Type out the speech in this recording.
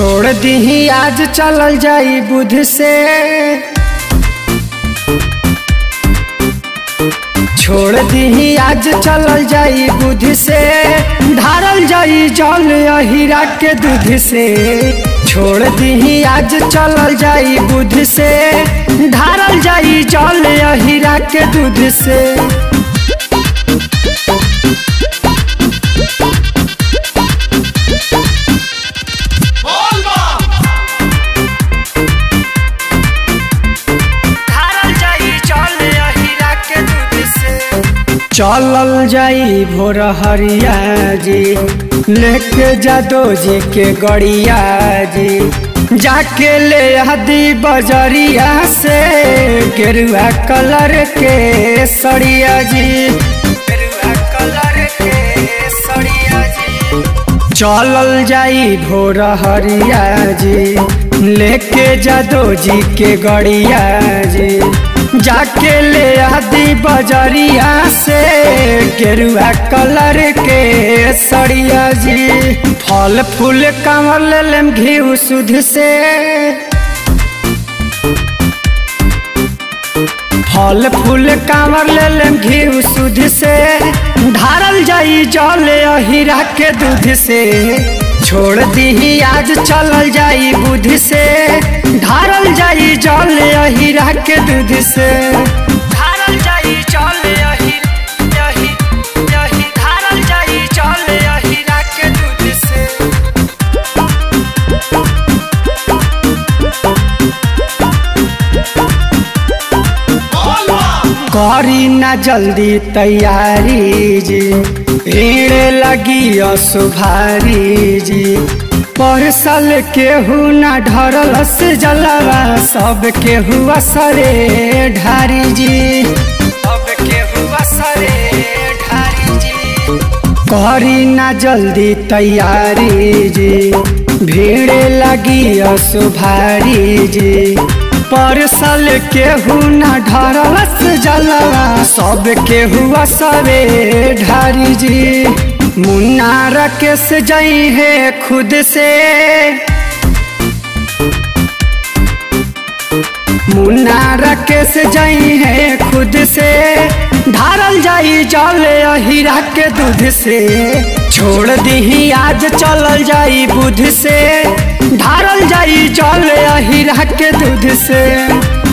छोड़ दीही आज चलल जाई बुध से, छोड़ दीही आज चलल जाई बुध से, धारल जाई जल अहिरा के दूध से। छोड़ दीही आज चलल जाई बुध से, धारल जाई जल अहिरा के दूध से। चलल जाई भोर हरिया जी, लेके जादो जी के गड़िया जी, जाके ले आदि बजरिया से गेरुआ कलर के सड़िया जी, गेरुआ कलर के सड़िया जी। चलल जाई भोर हरिया जी, लेके जादो जी के गड़िया जी, जाके ले आदि बजरिया से गेरुआ कलर के सड़िया जी। फल फूल कंवल लेम घी सुध से, फल फूल कंवल लेम घी सुध से, धारल जाई जल अहिरा के दूध से। छोड़ दीही आज चलल जाई बुध से, धारल जाई जल अहिरा के दूध से, धारल जाई जल अहिरा, धारल जाई जल अहिरा के दूध से। करी ना जल्दी तैयारी जी, भीड़ लगी असुभारी जी, परसल केहू ना ढरल से जलवा, सब केहू असरे ढारी जी, सब केहू असरे ढारी जी। करी ना जल्दी तैयारी जी, भीड़ लगी असुभारी जी, परसल केहू ना ढरल से जलवा, सब केहू असरे ढारी जी। मुन्ना राकेश जाई है खुद से, मुन्ना राकेश जाई है खुद से, धारल जाई जल अहिरा के दूध से। छोड़ दीही आज चलल जाई बुध से, धारल जाई जल अहिरा के दूध से।